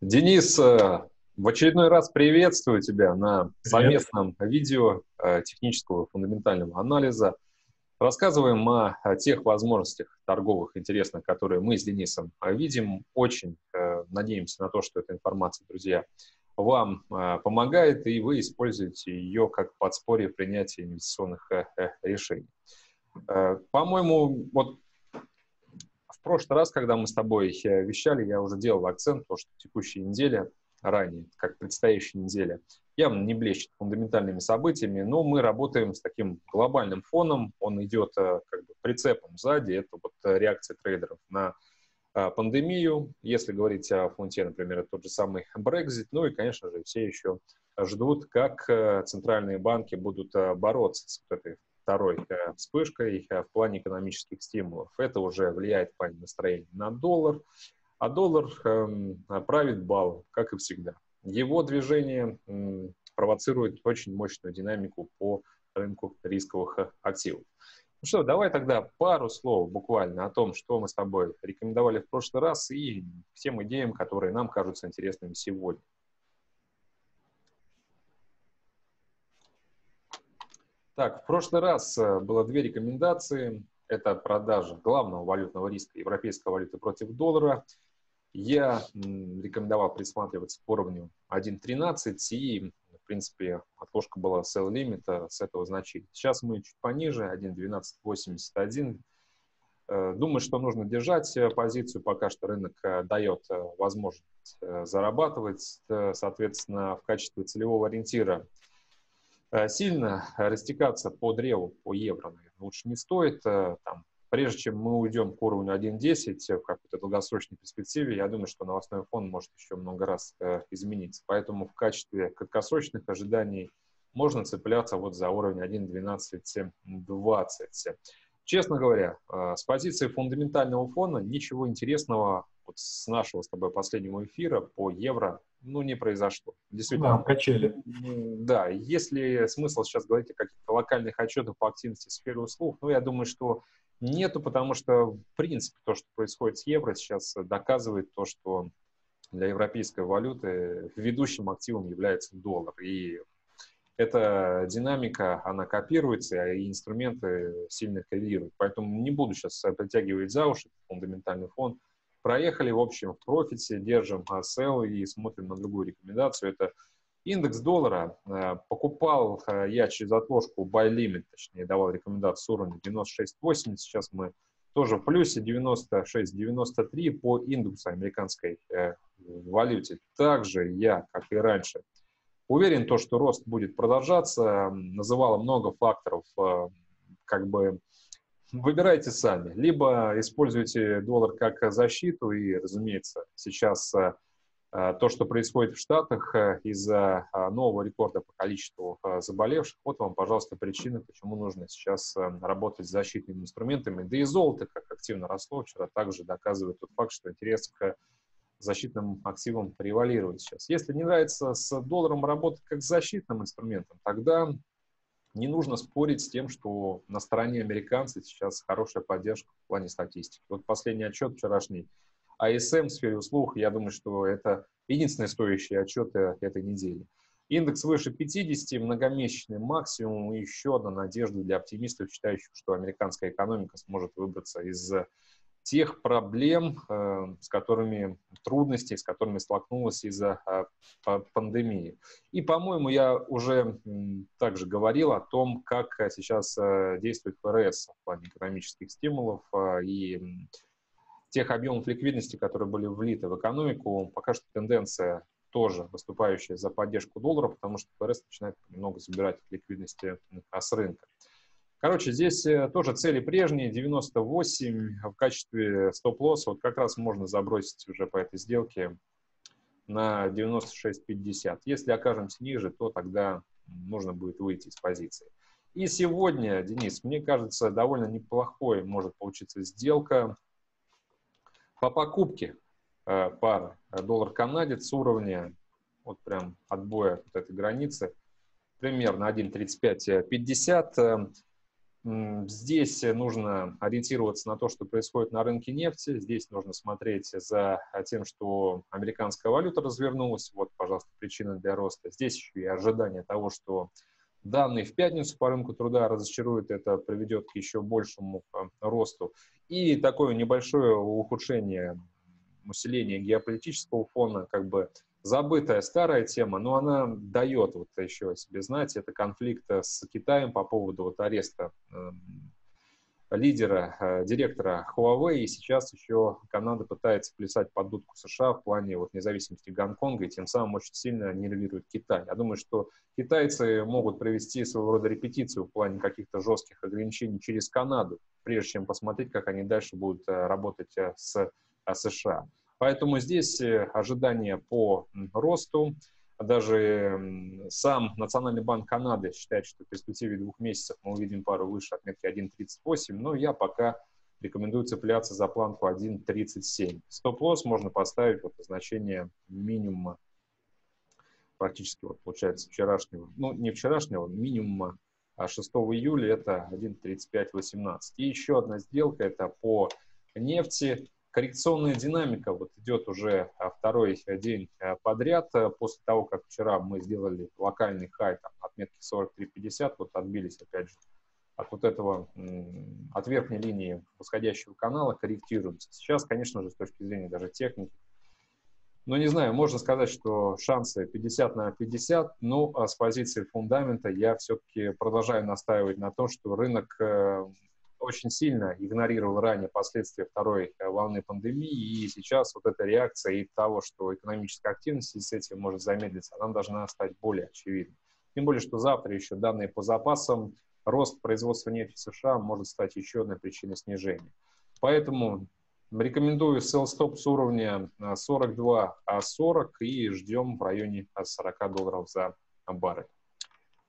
Денис, в очередной раз приветствую тебя на совместном видео технического фундаментального анализа. Рассказываем о тех возможностях торговых интересных, которые мы с Денисом видим. Очень надеемся на то, что эта информация, друзья, вам помогает, и вы используете ее как подспорье принятия инвестиционных решений. По-моему, вот в прошлый раз, когда мы с тобой вещали, я уже делал акцент, то, что текущая неделя, ранее, как предстоящая неделя, явно не блещет фундаментальными событиями, но мы работаем с таким глобальным фоном, он идет как бы прицепом сзади, это вот реакция трейдеров на пандемию, если говорить о фунте, например, тот же самый Brexit, ну и, конечно же, все еще ждут, как центральные банки будут бороться с этой второй вспышкой в плане экономических стимулов. Это уже влияет в плане настроения на доллар, а доллар правит балом, как и всегда. Его движение провоцирует очень мощную динамику по рынку рисковых активов. Ну что, давай тогда пару слов буквально о том, что мы с тобой рекомендовали в прошлый раз и тем идеям, которые нам кажутся интересными сегодня. Так, в прошлый раз было две рекомендации. Это продажа главного валютного риска европейской валюты против доллара. Я рекомендовал присматриваться к уровню 1.13 и, в принципе, отложка была sell limit с этого значения. Сейчас мы чуть пониже, 1.1281. Думаю, что нужно держать позицию, пока что рынок дает возможность зарабатывать. Соответственно, в качестве целевого ориентира сильно растекаться по древу, по евро, наверное, лучше не стоит. Там, прежде чем мы уйдем к уровню 1.10 в какой-то долгосрочной перспективе, я думаю, что новостной фон может еще много раз измениться. Поэтому в качестве краткосрочных ожиданий можно цепляться вот за уровень 1.12.20. Честно говоря, с позиции фундаментального фона ничего интересного вот с нашего с тобой последнего эфира по евро не произошло. Действительно, да, качели. Да, если смысл сейчас говорить о каких-то локальных отчетах по активности сферы услуг, я думаю, что нету, потому что, в принципе, то, что происходит с евро, сейчас доказывает то, что для европейской валюты ведущим активом является доллар. И эта динамика, она копируется, и инструменты сильно коррелируют. Поэтому не буду сейчас притягивать за уши фундаментальный фон. Проехали, в общем, в профите, держим сел и смотрим на другую рекомендацию. Это индекс доллара. Покупал я через отложку buy limit, точнее, давал рекомендацию с уровня 96.80. Сейчас мы тоже в плюсе 96.93 по индексу американской валюте. Также я, как и раньше, уверен, что рост будет продолжаться. Называла много факторов, как бы. Выбирайте сами. Либо используйте доллар как защиту, и, разумеется, сейчас то, что происходит в Штатах из-за нового рекорда по количеству заболевших, вот вам, пожалуйста, причина, почему нужно сейчас работать с защитными инструментами. Да и золото, как активно росло вчера, также доказывает тот факт, что интерес к защитным активам превалирует сейчас. Если не нравится с долларом работать как с защитным инструментом, тогда не нужно спорить с тем, что на стороне американцев сейчас хорошая поддержка в плане статистики. Вот последний отчет вчерашний ISM в сфере услуг, я думаю, что это единственный стоящий отчет этой недели. Индекс выше 50, многомесячный максимум, и еще одна надежда для оптимистов, считающих, что американская экономика сможет выбраться из тех проблем, с которыми трудностей, с которыми столкнулась из-за пандемии. И, по-моему, я уже также говорил о том, как сейчас действует ФРС в плане экономических стимулов и тех объемов ликвидности, которые были влиты в экономику. Пока что тенденция тоже выступающая за поддержку доллара, потому что ФРС начинает немного забирать ликвидности с рынка. Короче, здесь тоже цели прежние, 98 в качестве стоп-лосса. Вот как раз можно забросить уже по этой сделке на 96.50. Если окажемся ниже, то тогда нужно будет выйти из позиции. И сегодня, Денис, мне кажется, довольно неплохой может получиться сделка по покупке пары доллар-канадец с уровня, вот прям отбоя от этой границы, примерно 1.35.50. Здесь нужно ориентироваться на то, что происходит на рынке нефти. Здесь нужно смотреть за тем, что американская валюта развернулась. Вот, пожалуйста, причина для роста. Здесь еще и ожидание того, что данные в пятницу по рынку труда разочаруют. Это приведет к еще большему росту. И такое небольшое ухудшение, усиление геополитического фона, как бы забытая старая тема, но она дает вот еще о себе знать. Это конфликт с Китаем по поводу вот ареста лидера, директора Huawei. И сейчас еще Канада пытается плясать под дудку США в плане вот независимости Гонконга, и тем самым очень сильно нервирует Китай. Я думаю, что китайцы могут провести своего рода репетицию в плане каких-то жестких ограничений через Канаду, прежде чем посмотреть, как они дальше будут работать с США. Поэтому здесь ожидания по росту. Даже сам Национальный банк Канады считает, что в перспективе 2 месяцев мы увидим пару выше отметки 1.38, но я пока рекомендую цепляться за планку 1.37. Стоп-лосс можно поставить вот значение минимума, практически вот получается вчерашнего, ну не вчерашнего, минимума 6 июля, это 1.3518. И еще одна сделка, это по нефти. Коррекционная динамика вот идет уже второй день подряд. После того, как вчера мы сделали локальный хай, там, отметки 43.50, вот отбились опять же от вот этого, от верхней линии восходящего канала, корректируемся. Сейчас, конечно же, с точки зрения даже техники, ну не знаю, можно сказать, что шансы 50 на 50, но с позиции фундамента я все-таки продолжаю настаивать на том, что рынок очень сильно игнорировал ранее последствия второй волны пандемии, и сейчас вот эта реакция и того, что экономическая активность и с этим может замедлиться, она должна стать более очевидной. Тем более, что завтра еще данные по запасам, рост производства нефти в США может стать еще одной причиной снижения. Поэтому рекомендую sell-stop с уровня 42.40 и ждем в районе от $40 за баррель.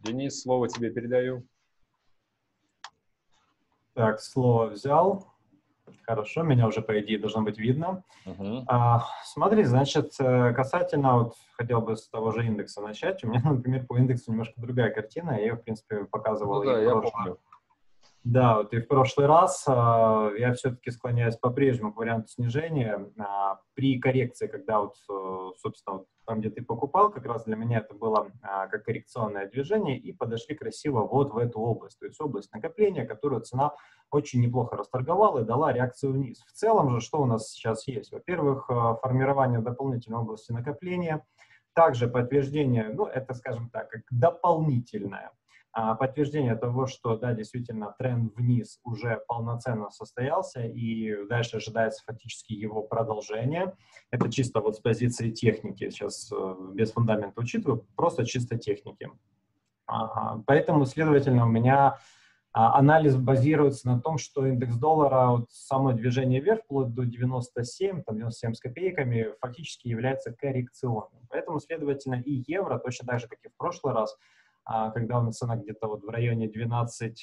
Денис, слово тебе передаю. Так, слово взял. Хорошо, меня уже, по идее, должно быть видно. Смотри, значит, касательно, вот хотел бы с того же индекса начать. У меня, например, по индексу немножко другая картина. Я ее, в принципе, показывал. Ну, да, да, вот и в прошлый раз я все-таки склоняюсь по-прежнему к варианту снижения. При коррекции, когда, вот, собственно, вот там, где ты покупал, как раз для меня это было как коррекционное движение, и подошли красиво вот в эту область, то есть область накопления, которую цена очень неплохо расторговала и дала реакцию вниз. В целом же, что у нас сейчас есть? Во-первых, формирование дополнительной области накопления, также подтверждение, ну, это, скажем так, как дополнительное подтверждение того, что, да, действительно, тренд вниз уже полноценно состоялся, и дальше ожидается фактически его продолжение. Это чисто вот с позиции техники, сейчас без фундамента учитываю, просто чисто техники. Поэтому, следовательно, у меня анализ базируется на том, что индекс доллара, вот само движение вверх, вплоть до 97, там 97 с копейками, фактически является коррекционным. Поэтому, следовательно, и евро, точно так же, как и в прошлый раз, когда у нас цена где-то вот в районе 12.70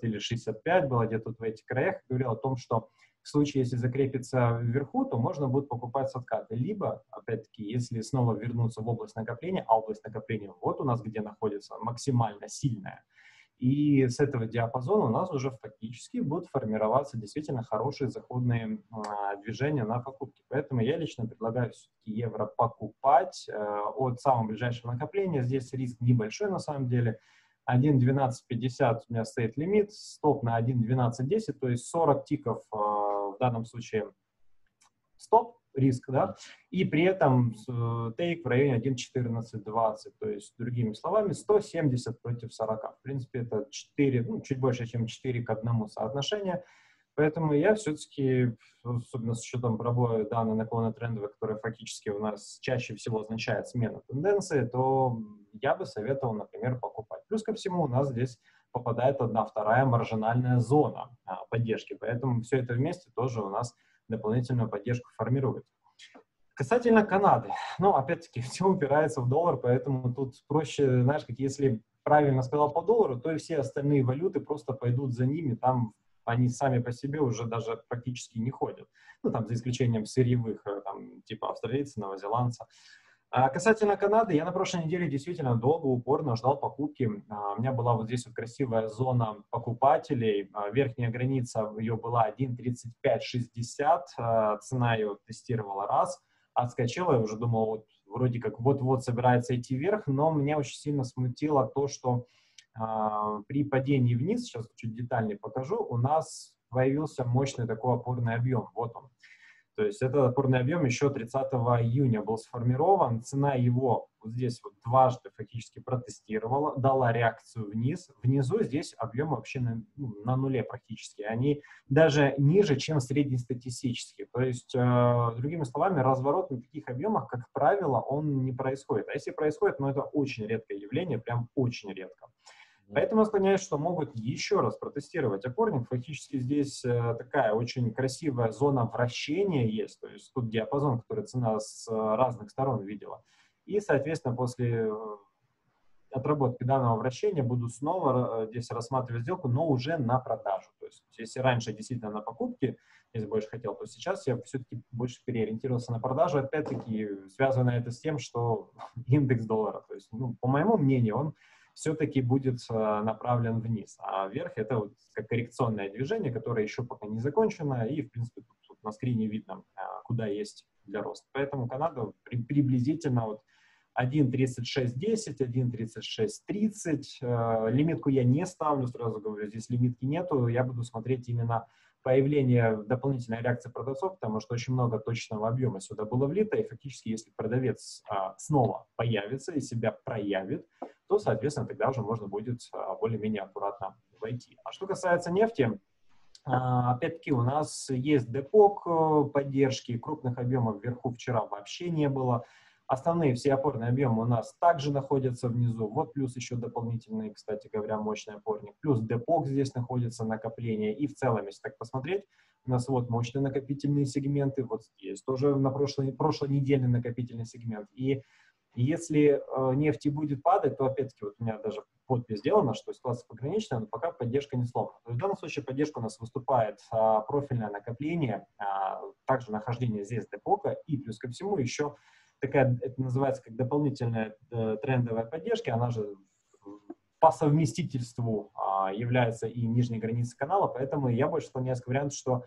или 65 была, где-то в этих краях, говорил о том, что в случае, если закрепится вверху, то можно будет покупать с отката. Либо, опять-таки, если снова вернуться в область накопления, а область накопления вот у нас где находится, максимально сильная, и с этого диапазона у нас уже фактически будут формироваться действительно хорошие заходные движения на покупки. Поэтому я лично предлагаю все-таки евро покупать от самого ближайшего накопления. Здесь риск небольшой на самом деле. 1.1250 у меня стоит лимит, стоп на 1.1210, то есть 40 тиков в данном случае стоп, риск, да, и при этом тейк в районе 1.1420, то есть, другими словами, 170 против 40. В принципе, это 4, ну, чуть больше, чем 4 к 1 соотношение, поэтому я все-таки, особенно с учетом пробоя данной наклона трендовой, которая фактически у нас чаще всего означает смену тенденции, то я бы советовал, например, покупать. Плюс ко всему у нас здесь попадает 1/2 маржинальная зона поддержки, поэтому все это вместе тоже у нас дополнительную поддержку формирует. Касательно Канады, ну, опять-таки, все упирается в доллар, поэтому тут проще, знаешь, как если правильно сказал по доллару, то и все остальные валюты просто пойдут за ними, там они сами по себе уже даже практически не ходят. Ну, там, за исключением сырьевых, там, типа австралийца, новозеландца. Касательно Канады, я на прошлой неделе действительно долго, упорно ждал покупки. У меня была вот здесь вот красивая зона покупателей. Верхняя граница ее была 1.3560, цена ее тестировала раз, отскочила, я уже думал, вот, вроде как вот-вот собирается идти вверх, но меня очень сильно смутило то, что при падении вниз, сейчас чуть детальнее покажу, у нас появился мощный такой опорный объем, вот он. То есть этот опорный объем еще 30 июня был сформирован, цена его вот здесь вот дважды фактически протестировала, дала реакцию вниз. Внизу здесь объем вообще на нуле практически, они даже ниже, чем среднестатистические. То есть, другими словами, разворот на таких объемах, как правило, он не происходит. А если происходит, ну это очень редкое явление, прям очень редко. Поэтому склоняюсь, что могут еще раз протестировать опорник. Фактически здесь такая очень красивая зона вращения есть, то есть тут диапазон, который цена с разных сторон видела. И, соответственно, после отработки данного вращения буду снова здесь рассматривать сделку, но уже на продажу. То есть если раньше действительно на покупке, если больше хотел, то сейчас я все-таки больше переориентировался на продажу. Опять-таки связано это с тем, что индекс доллара, то есть, ну, по моему мнению, он все-таки будет направлен вниз. А вверх — это вот как коррекционное движение, которое еще пока не закончено, и, в принципе, тут на скрине видно, куда есть для роста. Поэтому Канада приблизительно вот 1.3610, 1.3630. Лимитку я не ставлю, сразу говорю, здесь лимитки нету. Я буду смотреть именно появление дополнительной реакции продавцов, потому что очень много точного объема сюда было влито, и фактически, если продавец снова появится и себя проявит, то, соответственно, тогда уже можно будет более-менее аккуратно войти. А что касается нефти, опять-таки у нас есть депок поддержки, крупных объемов вверху вчера вообще не было. Основные все опорные объемы у нас также находятся внизу. Вот плюс еще дополнительный, кстати говоря, мощный опорник. Плюс депок здесь находится, накопление. И в целом, если так посмотреть, у нас вот мощные накопительные сегменты. Вот здесь тоже на прошлонедельный накопительный сегмент. И если нефть будет падать, то опять-таки вот у меня даже подпись сделана, что ситуация пограничная, но пока поддержка не сломана. То есть в данном случае поддержка у нас выступает профильное накопление, также нахождение здесь депока и плюс ко всему еще такая, это называется как дополнительная трендовая поддержка, она же по совместительству является и нижней границей канала, поэтому я больше склоняюсь к варианту, что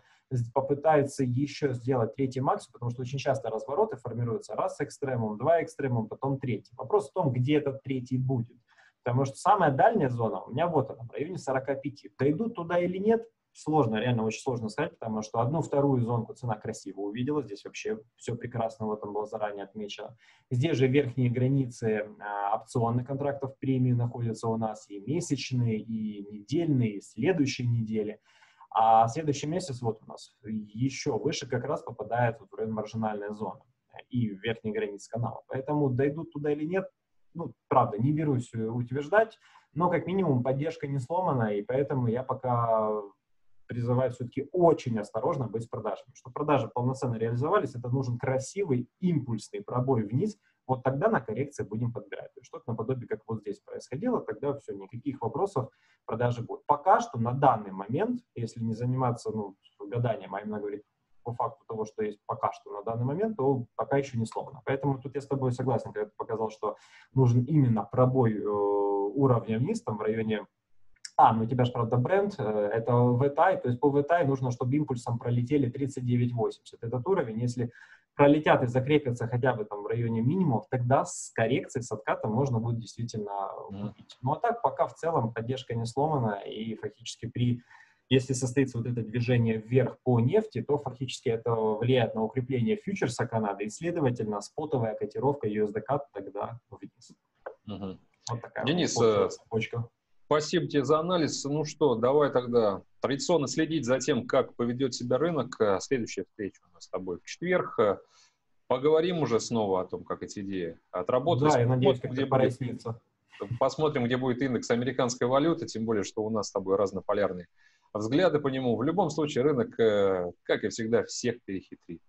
попытаются еще сделать третий максимум, потому что очень часто развороты формируются раз экстремум, два экстремум, потом третий. Вопрос в том, где этот третий будет, потому что самая дальняя зона у меня вот она, в районе 45. Дойдут туда или нет, сложно, реально очень сложно сказать, потому что одну, вторую зонку цена красиво увидела, здесь вообще все прекрасно, вот там было заранее отмечено. Здесь же верхние границы опционных контрактов премии находятся у нас и месячные, и недельные, и следующие недели. А следующий месяц вот у нас еще выше как раз попадает вот в район маржинальной зоны и верхние границы канала. Поэтому дойдут туда или нет, ну, правда, не берусь утверждать, но как минимум поддержка не сломана, и поэтому я пока призываю все-таки очень осторожно быть с продажами. Чтобы продажи полноценно реализовались, это нужен красивый импульсный пробой вниз, вот тогда на коррекции будем подбирать. Что-то наподобие, как вот здесь происходило, тогда все, никаких вопросов, продажи будут. Пока что на данный момент, если не заниматься, ну, гаданием, а именно говорить по факту того, что есть пока что на данный момент, то пока еще не сломано. Поэтому тут я с тобой согласен, когда ты показал, что нужен именно пробой уровня вниз, там в районе... ну у тебя же, правда, бренд, это WTI, то есть по WTI нужно, чтобы импульсом пролетели 39.80. Этот уровень, если пролетят и закрепятся хотя бы там в районе минимумов, тогда с коррекцией, с откатом можно будет действительно купить. Ну а так пока в целом поддержка не сломана, и фактически если состоится вот это движение вверх по нефти, то фактически это влияет на укрепление фьючерса Канады, и, следовательно, спотовая котировка USDCAD тогда вниз. Вот такая Денис, вот цепочка. Спасибо тебе за анализ. Ну что, давай тогда традиционно следить за тем, как поведет себя рынок. Следующая встреча у нас с тобой в четверг. Поговорим уже снова о том, как эти идеи отработать. Да, я надеюсь, где прояснится. Посмотрим, где будет индекс американской валюты, тем более, что у нас с тобой разнополярные взгляды по нему. В любом случае, рынок, как и всегда, всех перехитрит.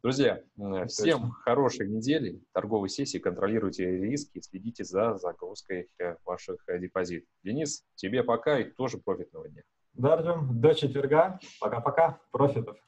Друзья, всем хорошей недели, торговой сессии, контролируйте риски, следите за загрузкой ваших депозитов. Денис, тебе пока и тоже профитного дня. Да, Артем, до четверга. Пока-пока. Профитов.